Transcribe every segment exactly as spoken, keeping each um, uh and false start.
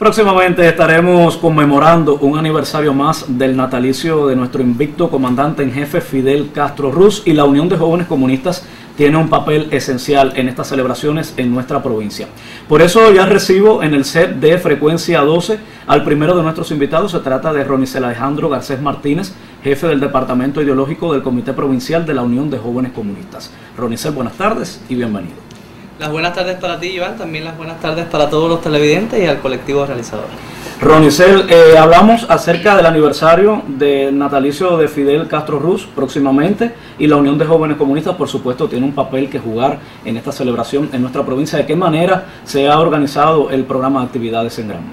Próximamente estaremos conmemorando un aniversario más del natalicio de nuestro invicto comandante en jefe Fidel Castro Ruz, y la Unión de Jóvenes Comunistas tiene un papel esencial en estas celebraciones en nuestra provincia. Por eso ya recibo en el set de Frecuencia doce al primero de nuestros invitados. Se trata de Ronicel Alejandro Garcés Martínez, jefe del Departamento Ideológico del Comité Provincial de la Unión de Jóvenes Comunistas. Ronicel, buenas tardes y bienvenido. Las buenas tardes para ti, Iván, también las buenas tardes para todos los televidentes y al colectivo realizador. Ronicel, eh, hablamos acerca del aniversario del natalicio de Fidel Castro Ruz próximamente, y la Unión de Jóvenes Comunistas, por supuesto, tiene un papel que jugar en esta celebración en nuestra provincia. ¿De qué manera se ha organizado el programa de actividades en Granma?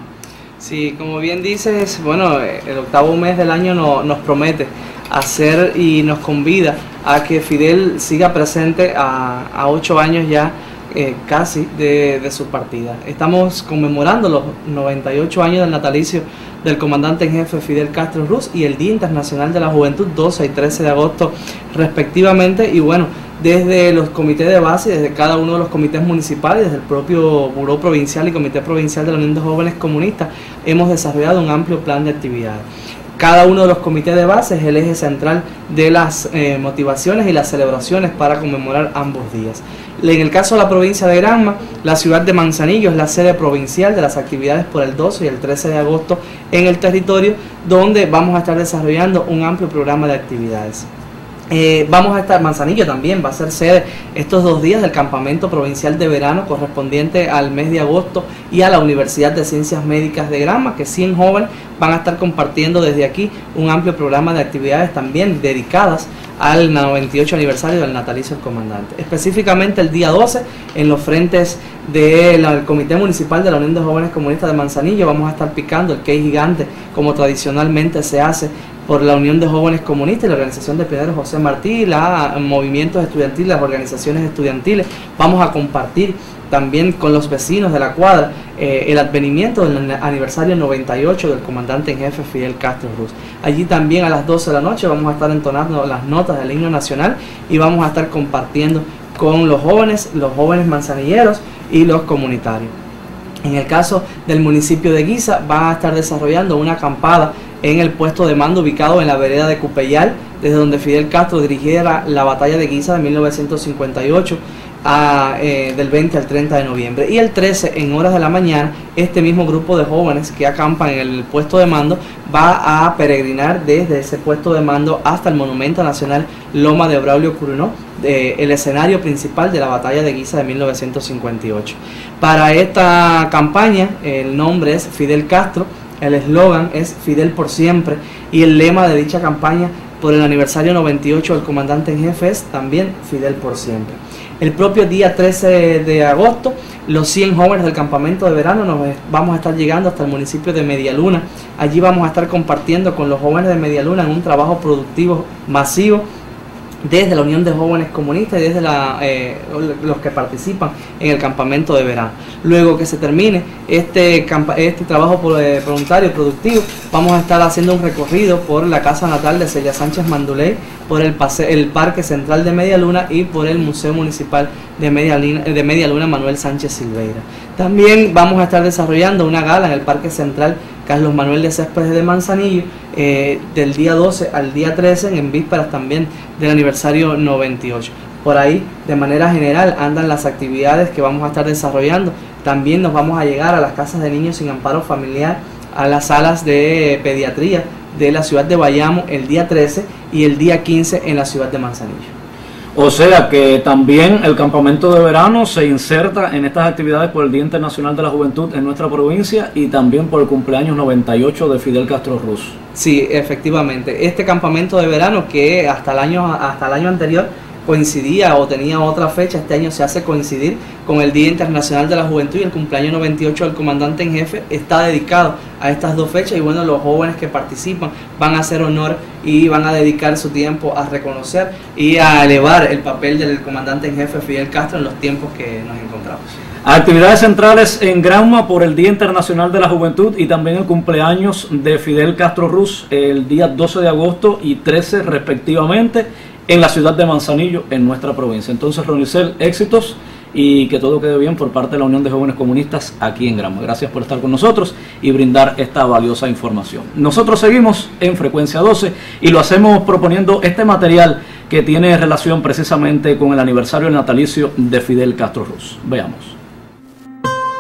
Sí, como bien dices, bueno, el octavo mes del año no, nos promete hacer y nos convida a que Fidel siga presente a, a ocho años ya Eh, casi de, de su partida. Estamos conmemorando los noventa y ocho años del natalicio del comandante en jefe Fidel Castro Ruz y el Día Internacional de la Juventud, doce y trece de agosto respectivamente, y bueno, desde los comités de base, desde cada uno de los comités municipales, desde el propio Buró Provincial y Comité Provincial de la Unión de Jóvenes Comunistas, hemos desarrollado un amplio plan de actividades. Cada uno de los comités de base es el eje central de las eh, motivaciones y las celebraciones para conmemorar ambos días. En el caso de la provincia de Granma, la ciudad de Manzanillo es la sede provincial de las actividades por el doce y el trece de agosto en el territorio, donde vamos a estar desarrollando un amplio programa de actividades. Eh, vamos a estar, Manzanillo también va a ser sede estos dos días del campamento provincial de verano correspondiente al mes de agosto, y a la Universidad de Ciencias Médicas de Granma, que cien jóvenes van a estar compartiendo desde aquí un amplio programa de actividades también dedicadas al noventa y ocho aniversario del natalicio del comandante. Específicamente el día doce, en los frentes del Comité Municipal de la Unión de Jóvenes Comunistas de Manzanillo, vamos a estar picando el cake gigante, como tradicionalmente se hace por la Unión de Jóvenes Comunistas y la organización de Pedro José Martí, los movimientos estudiantiles, las organizaciones estudiantiles. Vamos a compartir también con los vecinos de la cuadra eh, el advenimiento del aniversario noventa y ocho del comandante en jefe Fidel Castro Ruz. Allí también a las doce de la noche vamos a estar entonando las notas del himno nacional y vamos a estar compartiendo con los jóvenes, los jóvenes manzanilleros y los comunitarios. En el caso del municipio de Guisa, van a estar desarrollando una acampada en el puesto de mando ubicado en la vereda de Cupeyal, desde donde Fidel Castro dirigiera la Batalla de Guisa de mil novecientos cincuenta y ocho a, eh, del veinte al treinta de noviembre. Y el trece, en horas de la mañana, este mismo grupo de jóvenes que acampan en el puesto de mando va a peregrinar desde ese puesto de mando hasta el Monumento Nacional Loma de Braulio Curunó, eh, el escenario principal de la Batalla de Guisa de mil novecientos cincuenta y ocho. Para esta campaña, el nombre es Fidel Castro, el eslogan es Fidel por siempre, y el lema de dicha campaña por el aniversario noventa y ocho del comandante en jefe es también Fidel por siempre. El propio día trece de agosto, los cien jóvenes del campamento de verano nos vamos a estar llegando hasta el municipio de Media Luna. Allí vamos a estar compartiendo con los jóvenes de Media Luna en un trabajo productivo masivo desde la Unión de Jóvenes Comunistas y desde la, eh, los que participan en el campamento de verano. Luego que se termine este, este trabajo voluntario productivo, vamos a estar haciendo un recorrido por la casa natal de Celia Sánchez Manduley, por el, pase el Parque Central de Media Luna y por el Museo Municipal de Media, de Media Luna Manuel Sánchez Silveira. También vamos a estar desarrollando una gala en el Parque Central Carlos Manuel de Céspedes de Manzanillo, eh, del día doce al día trece, en vísperas también del aniversario noventa y ocho. Por ahí, de manera general, andan las actividades que vamos a estar desarrollando. También nos vamos a llegar a las casas de niños sin amparo familiar, a las salas de pediatría de la ciudad de Bayamo el día trece y el día quince en la ciudad de Manzanillo. O sea que también el campamento de verano se inserta en estas actividades por el Día Internacional de la Juventud en nuestra provincia y también por el cumpleaños noventa y ocho de Fidel Castro Ruz. Sí, efectivamente. Este campamento de verano, que hasta el año, hasta el año anterior coincidía o tenía otra fecha, este año se hace coincidir con el Día Internacional de la Juventud y el cumpleaños noventa y ocho del comandante en jefe, está dedicado a estas dos fechas, y bueno, los jóvenes que participan van a hacer honor y van a dedicar su tiempo a reconocer y a elevar el papel del comandante en jefe Fidel Castro en los tiempos que nos encontramos. Actividades centrales en Granma por el Día Internacional de la Juventud y también el cumpleaños de Fidel Castro Ruz el día doce de agosto y trece respectivamente en la ciudad de Manzanillo en nuestra provincia. Entonces, Ronicel, éxitos y que todo quede bien por parte de la Unión de Jóvenes Comunistas aquí en Granma. Gracias por estar con nosotros y brindar esta valiosa información. Nosotros seguimos en Frecuencia doce y lo hacemos proponiendo este material que tiene relación precisamente con el aniversario natalicio de Fidel Castro Ruz. Veamos.